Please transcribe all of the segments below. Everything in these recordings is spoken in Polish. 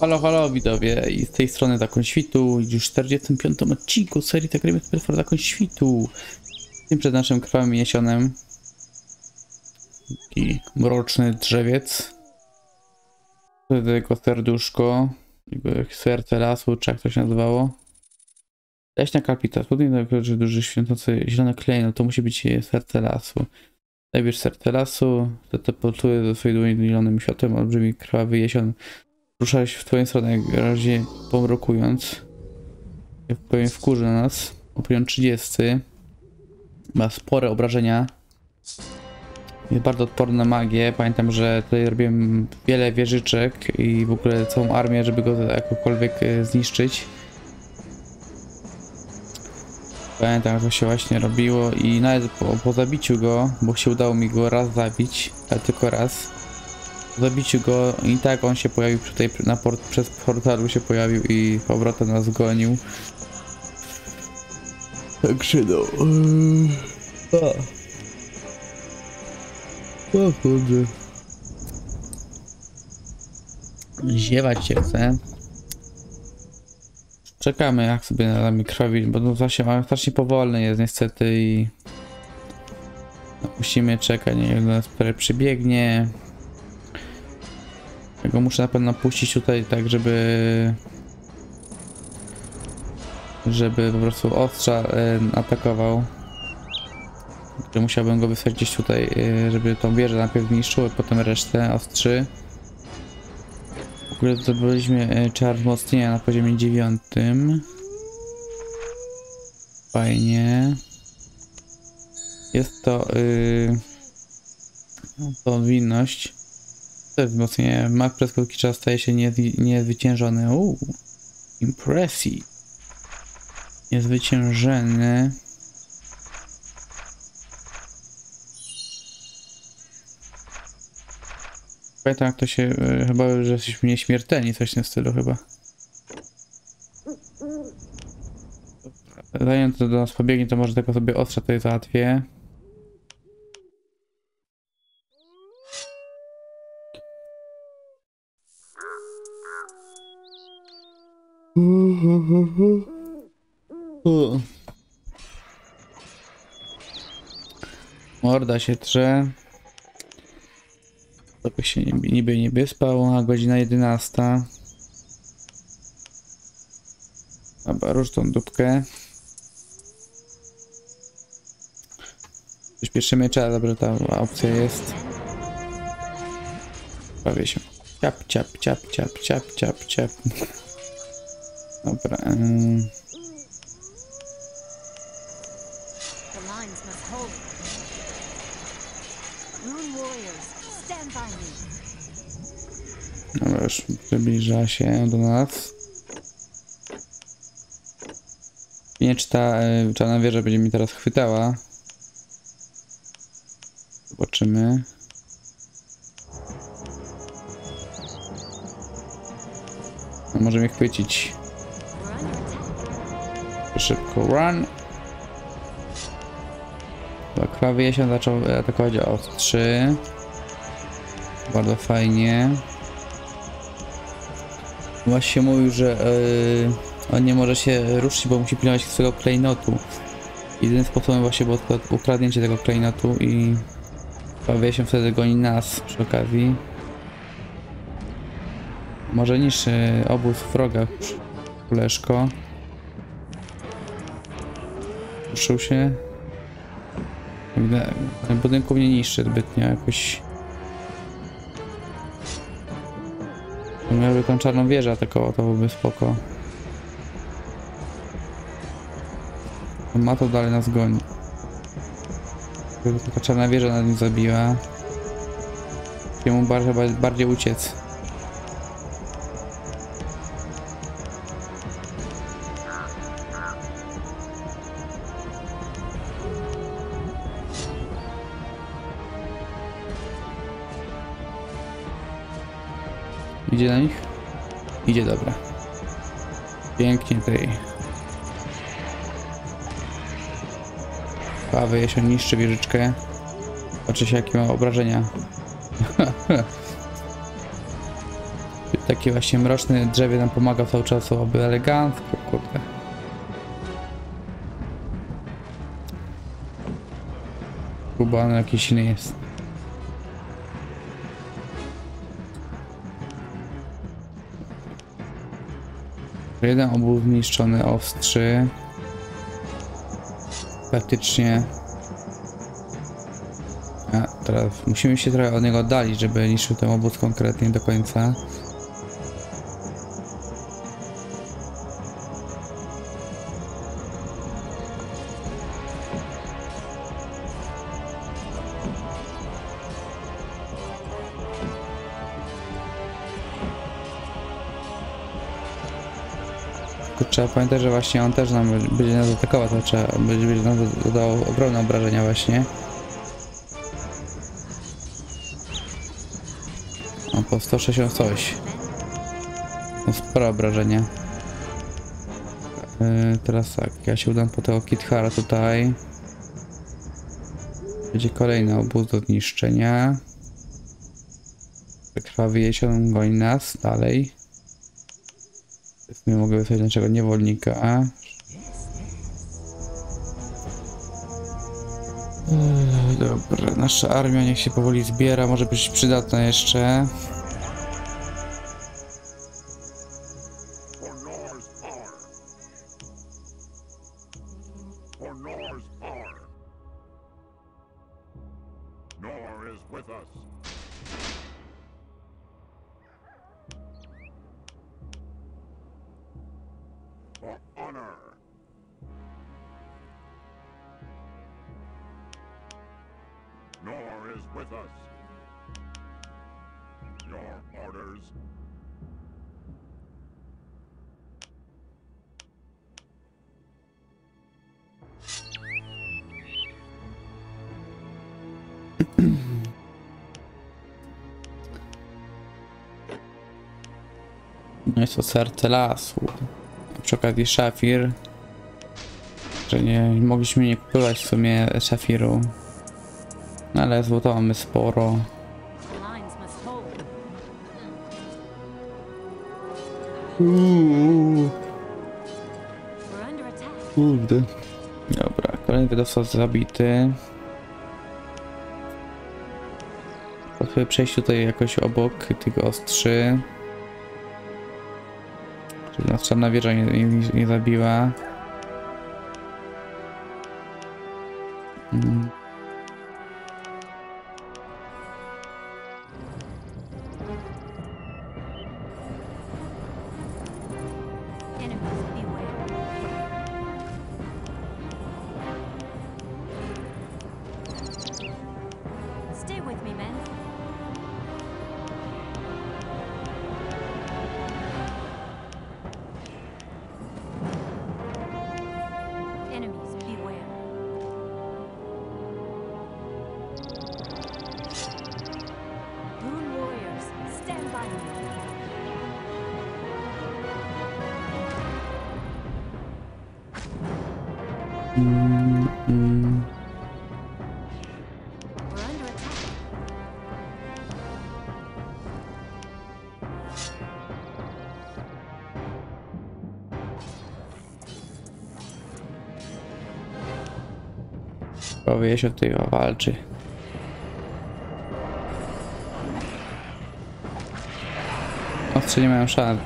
Halo, halo widzowie, i z tej strony Zakon Świtu, już w 45. odcinku serii tak gramy z Zakon Świtu. Tym przed naszym krwawym jesionem. Taki mroczny drzewiec. Wtedy jego serduszko, jego serce lasu, czy jak to się nazywało. Leśna kapita, spódnie do duży świętący zielony klej, no to musi być serce lasu. Zabierz serce lasu, teleportuje do swojej dłoni zielonym światłem, olbrzymi krwawy jesion. Rusza się w twoją stronę, razie pomrokując. Powiem, wkurza nas. Opinion 30. Ma spore obrażenia. Jest bardzo odporny na magię. Pamiętam, że tutaj robiłem wiele wieżyczek i w ogóle całą armię, żeby go jakokolwiek zniszczyć. Pamiętam, jak to się właśnie robiło i nawet po zabiciu go, bo się udało mi go raz zabić, ale tylko raz. Po zabiciu go i tak on się pojawił tutaj na przez portalu się pojawił i powrotem nas gonił. Także no... O kurde. Ziewać się chce. Czekamy, jak sobie nadamy krwawi, bo no strasznie powolny jest niestety i... No, musimy czekać, nie wiem, do nas przybiegnie. Ja go muszę na pewno puścić tutaj tak, żeby po prostu ostrza atakował. Musiałbym go wysłać gdzieś tutaj, żeby tą wieżę najpierw niszczyły, potem resztę ostrzy. W ogóle zdobyliśmy czar wzmocnienia na poziomie 9. Fajnie. Jest to powinność. To jest wzmocnienie. Mag przez krótki czas staje się niezwyciężony. Impresji. Niezwyciężony. Pamiętam, jak to się chyba, że jesteśmy nieśmiertelni, coś w tym stylu chyba. Zanim to do nas pobiegnie, to może tylko sobie ostrza tutaj załatwię. Morda się trze. To by się niby nie wyspał, a godzina 11. Dobra, rusz tą dupkę. Przyspieszymy czas, dobrze, ta opcja jest. Bawię się. Ciap, ciap, ciap, ciap, ciap, ciap, ciap. Dobra. No już przybliża się do nas. Nie czy ta czarna wieża będzie mi teraz chwytała. Zobaczymy. No, może mnie chwycić. Szybko run. Krwawy jesień zaczął atakować ostrzy. Bardzo fajnie. Właśnie mówił, że on nie może się ruszyć, bo musi pilnować swojego klejnotu. Jedynym sposobem właśnie było ukradnięcie tego klejnotu i krwawy się wtedy goni nas przy okazji. Może niż obóz wroga. Kuleszko. Ruszył się. Budynków nie niszczy zbytnio jakoś. Miałby tą czarną wieżę atakował, to byłby spoko. Ma to dalej nas goni. Gdyby taka czarna wieża nad nim zabiła. Jemu bardziej uciec. Idzie na nich? Idzie, dobra. Pięknie tej. Paweł jeszcze niszczy wieżyczkę. Patrzcie się, jakie ma obrażenia. Taki właśnie mroczny drzewie nam pomaga cały czas, aby elegancko, kurde. Kuba, on jakiś inny jest. Jeden obóz zniszczony, ostrzy. Praktycznie. A teraz musimy się trochę od niego oddalić, żeby niszczył ten obóz konkretnie do końca. Trzeba pamiętać, że właśnie on też nam będzie nas atakował, to trzeba będzie nam zadał ogromne obrażenia właśnie. O, po 160 coś. No, sporo obrażenia. Teraz tak, ja się udam po tego Kithara tutaj. Będzie kolejny obóz do zniszczenia. Krwawi jesion, goni nas dalej. Nie mogę wysłać naszego niewolnika, a? Dobra, nasza armia niech się powoli zbiera, może być przydatna jeszcze. Jest to serce lasu. Przy okazji szafir. Że nie mogliśmy nie kupować w sumie szafiru. No ale złota mamy sporo. Kurde. Dobra, kolejny wydawca zabity. Potrzebuję przejść tutaj jakoś obok tych ostrzy. Żeby nas czarna wieża nie zabiła. Powie się tutaj walczy. Ostrze nie mają szans.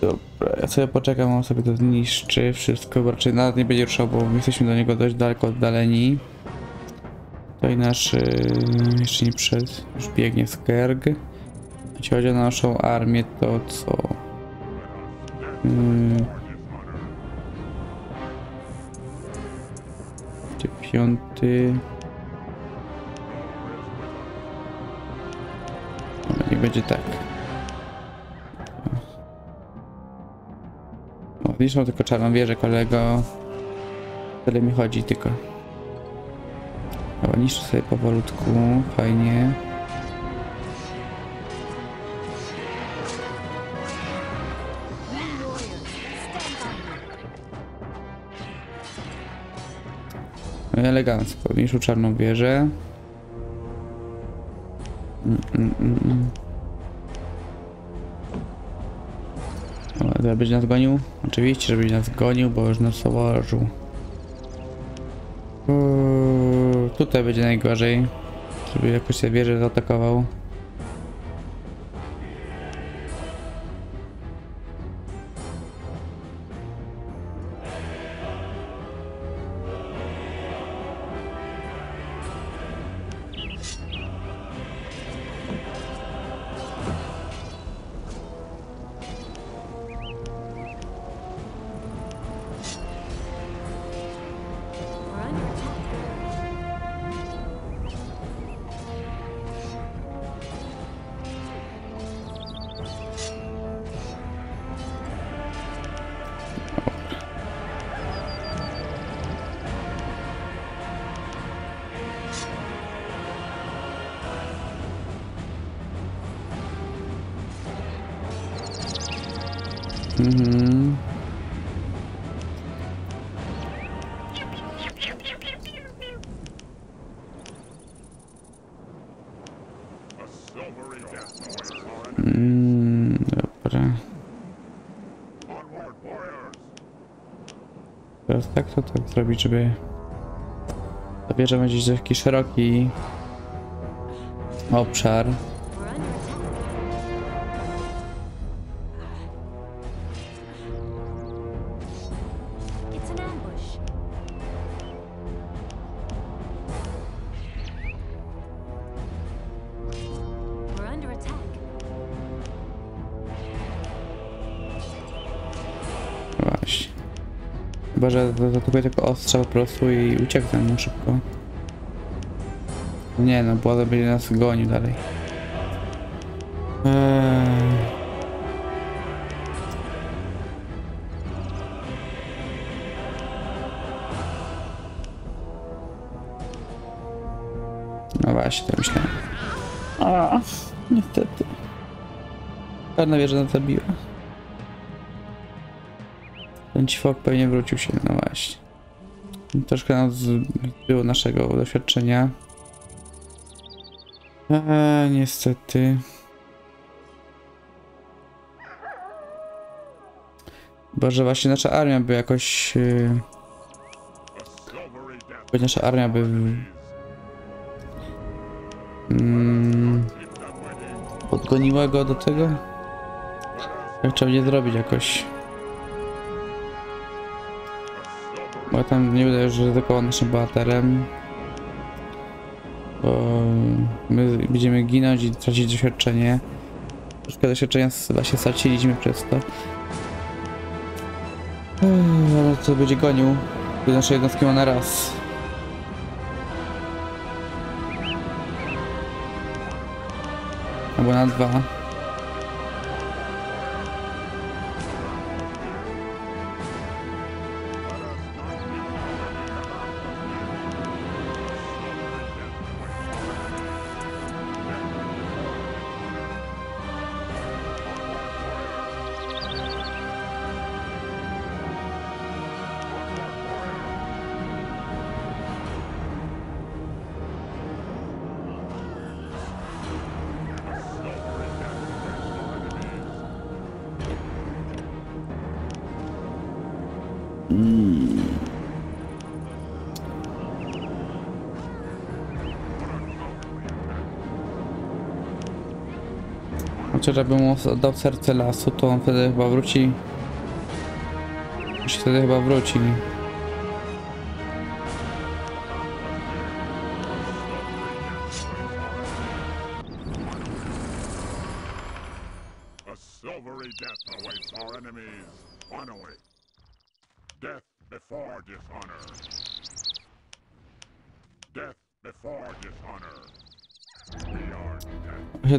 Dobra, ja sobie poczekam, on sobie to zniszczy wszystko, bo raczej nawet nie będzie ruszał, bo jesteśmy do niego dość daleko oddaleni. Tutaj nasz jeszcze nie przed, już biegnie Skerg. Jeśli chodzi o naszą armię, to co? Piąty. Niech będzie tak. No, zniszczą tylko czarną wieżę, kolego. Tyle mi chodzi tylko. No, niszczę sobie powolutku, fajnie. Elegancko, niż u czarną wieżę. Ale będzie nas gonił? Oczywiście, że będzie nas gonił, bo już nas zauważył. Tutaj będzie najgorzej, żeby jakoś się wieżę zaatakował. Mhm. Dobra. Teraz tak to tak zrobić, żeby ta wieża będzie gdzieś taki szeroki obszar. Chyba, że zatokuję tylko ostrza po prostu i ucieknę mu szybko. Nie no, bo będzie nas gonił dalej. No właśnie, to myślałem. A, niestety. Czarna wieża nas zabiła. Ten ćwok pewnie wrócił się, no właśnie. Troszkę nas było naszego doświadczenia. Niestety. Chyba, że właśnie nasza armia by jakoś... nasza armia by... podgoniła go do tego? Jak trzeba będzie zrobić jakoś. Bo tam nie wydaje, że ryzykował naszym bohaterem, bo my będziemy ginąć i tracić doświadczenie. Troszkę doświadczenia właśnie straciliśmy przez to. Ale to będzie gonił, gdy nasze jednostki ma na raz. Albo na dwa. Chociaż jakbym mu oddał serce lasu, to on wtedy chyba wróci.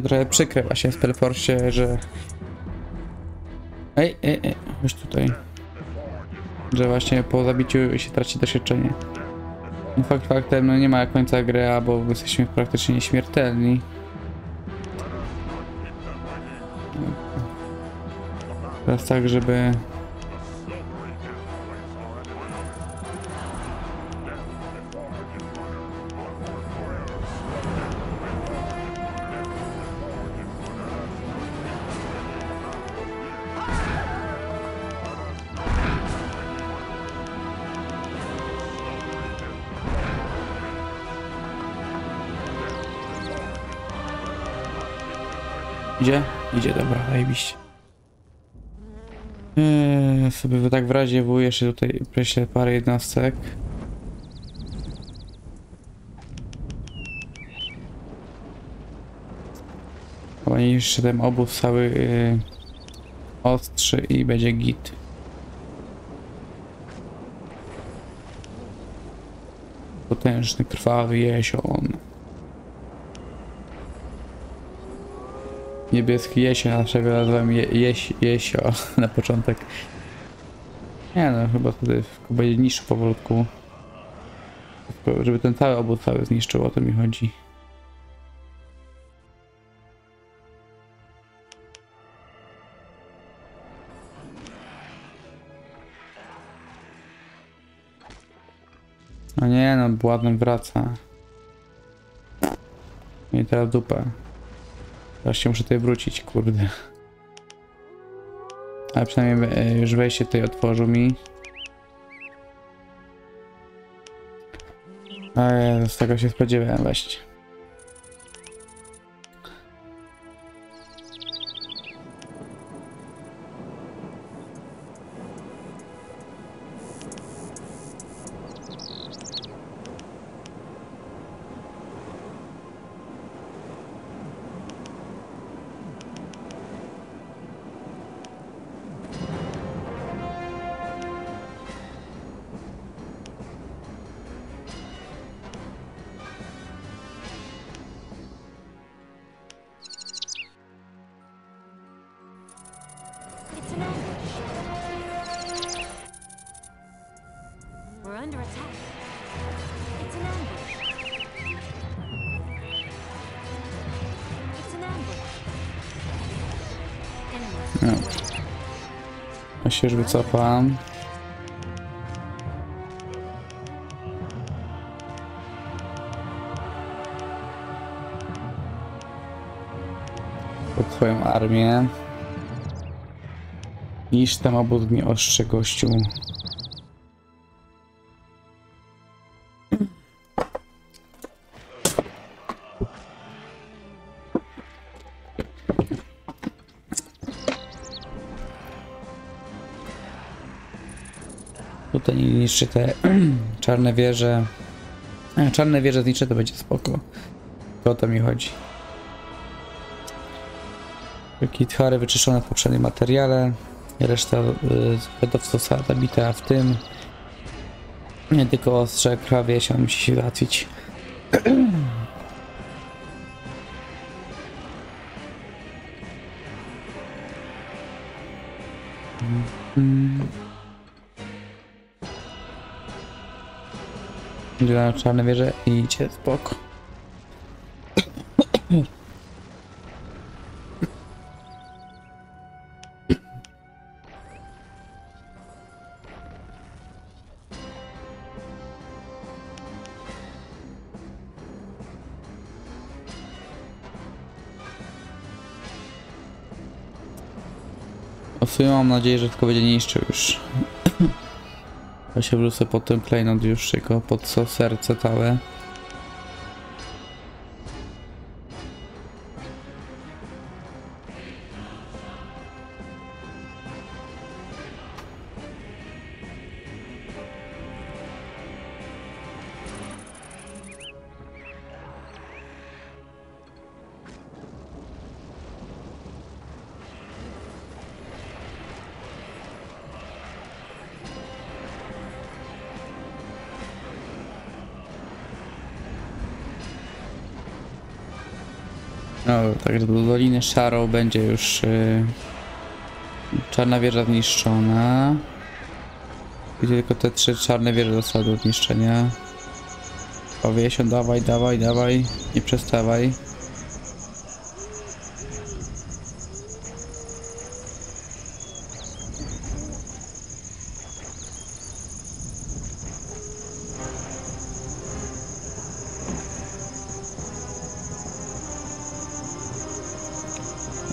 Trochę przykre właśnie w Spellforce, że... Już tutaj. Że właśnie po zabiciu się traci doświadczenie. Fakt faktem, no nie ma końca gry, bo jesteśmy praktycznie nieśmiertelni. Teraz tak, żeby... Idzie? Idzie, dobra, zajebiście. Sobie tak w razie było jeszcze tutaj prześlę parę jednostek. Chyba jeszcze ten obóz cały ostrzy i będzie git. Potężny, krwawy jesion. Niebieski jesio, zawsze go nazywam jesio na początek. Nie no, chyba wtedy będzie niszczył powolutku. Żeby ten cały obóz cały zniszczył, o to mi chodzi. No nie no, ładnie wraca. I teraz dupę. Teraz się muszę tutaj wrócić, kurde. Ale przynajmniej już wejście tutaj otworzył mi. A ja z tego się spodziewałem właśnie. No. Ja się już wycofam. Pod swoją armię. Niż tam obóz mnie ostrzy, gościu. Tutaj niszczy te czarne wieże. Czarne wieże zniszczy, to będzie spoko. O to mi chodzi. Takie twary wyczyszczone w poprzednim materiale. Reszta wedowstwa zabita w tym. Nie tylko ostrze, krwawie się musi się załatwić. Na czarne wieże i idzie spoko. Osuję, mam nadzieję, że tylko będzie niszczył już. Ja się wrócę pod ten klejnot już, tylko pod co serce całe. No, także do Doliny Szarą będzie już czarna wieża zniszczona. I tylko te trzy czarne wieże zostały do zniszczenia. Powie się, dawaj, dawaj, dawaj, nie przestawaj.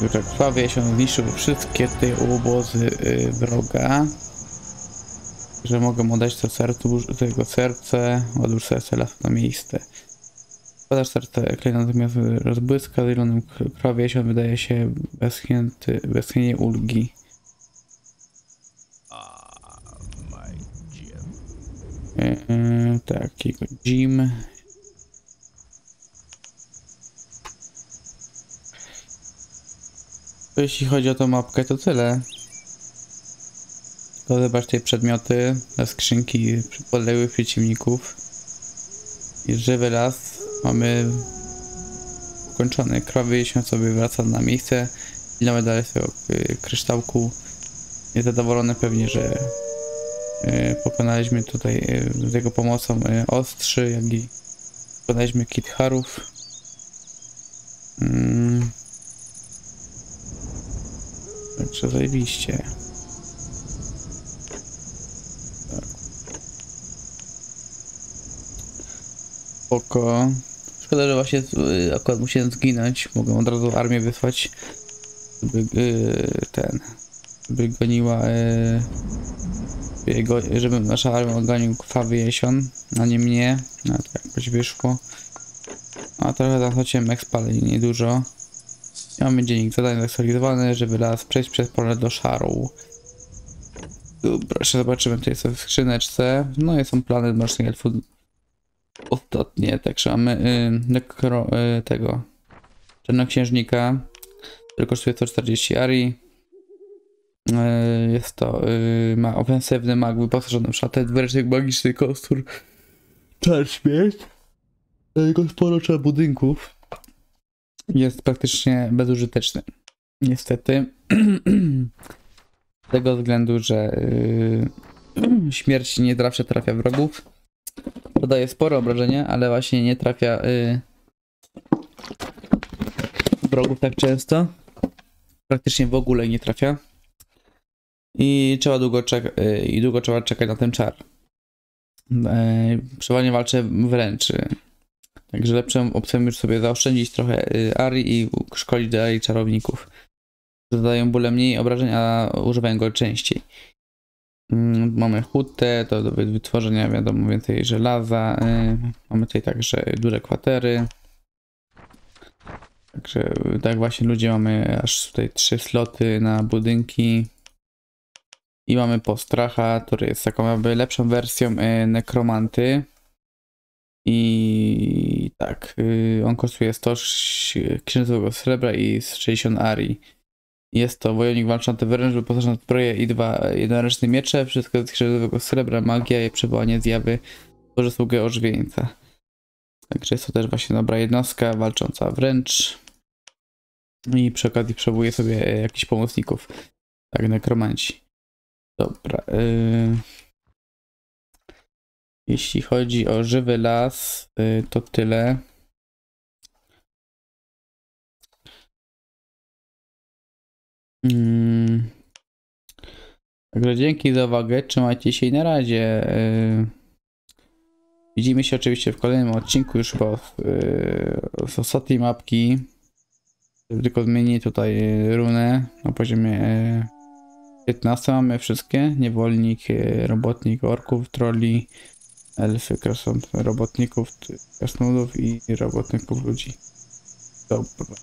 Krwawie się zniszczył wszystkie te łobozy wroga, że mogę mu dać to serce, tego serce, odłóż serce na miejsce. Spada serce Clay natomiast rozbłyska zielonym krawieściem, wydaje się bezchwiejnie ulgi. Tak, jego Jim. Jeśli chodzi o tą mapkę, to tyle. To zobaczcie przedmioty, skrzynki podległych przeciwników. I żywy las mamy ukończony. Krowy się sobie wraca na miejsce. Ile dalej z tego kryształku. Jest zadowolony pewnie, że pokonaliśmy tutaj z jego pomocą ostrzy, jak i pokonaliśmy kitharów. Także zajebiście. Tak. Spoko. Szkoda, że właśnie akurat musiałem zginąć. Mogę od razu armię wysłać, żeby żeby goniła żeby nasza armia gonił krwawy jesion, a nie mnie. No to jakoś wyszło. A trochę zachodziłem expa, ale niedużo. Mamy dziennik zadań zaktualizowany, żeby las przejść przez pole do szaru. Proszę, zobaczymy, tutaj jest w skrzyneczce. No i są plany mrocznych elfów. Ostatnie, także mamy tego czarnoksiężnika, który kosztuje 140 arii. Jest to ma ofensywny mag wyposażony w szatę, dwuręcznik magiczny, kostur, czar śmierć. Jego sporo trzeba budynków. Jest praktycznie bezużyteczny, niestety, z tego względu, że śmierć nie zawsze trafia wrogów. Dodaje sporo obrażenia, ale właśnie nie trafia wrogów tak często. Praktycznie w ogóle nie trafia. I trzeba długo trzeba czekać na ten czar. Przeważnie walczę wręcz. Także lepszą opcją już sobie zaoszczędzić trochę arii i szkolić dalej czarowników. Zadają bóle mniej obrażeń, a używają go częściej. Mamy hutę, to do wytworzenia wiadomo więcej żelaza. Mamy tutaj także duże kwatery. Także tak właśnie ludzie, mamy aż tutaj 3 sloty na budynki. I mamy postracha, który jest taką jakby lepszą wersją nekromanty. I tak, on kosztuje 100 księżycowego srebra i 60 arii. Jest to wojownik walczący wręcz, wyposażony w zbroję i 2 jednoręczne miecze. Wszystko z księżycowego srebra, magia i przywołanie zjawy, Boże sługę ożywieńca. Także jest to też właśnie dobra jednostka walcząca wręcz. I przy okazji przywołuje sobie jakichś pomocników. Tak, nekromanci. Dobra. Jeśli chodzi o żywy las, to tyle. Także dzięki za uwagę, trzymajcie się i na razie. Widzimy się oczywiście w kolejnym odcinku już z ostatniej mapki. Tylko zmienię tutaj runę na poziomie 15. Mamy wszystkie. Niewolnik, robotnik orków, troli, elfy, krasnolud, robotników, krasnoludów i robotników ludzi. Dobra.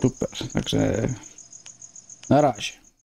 Super, także na razie.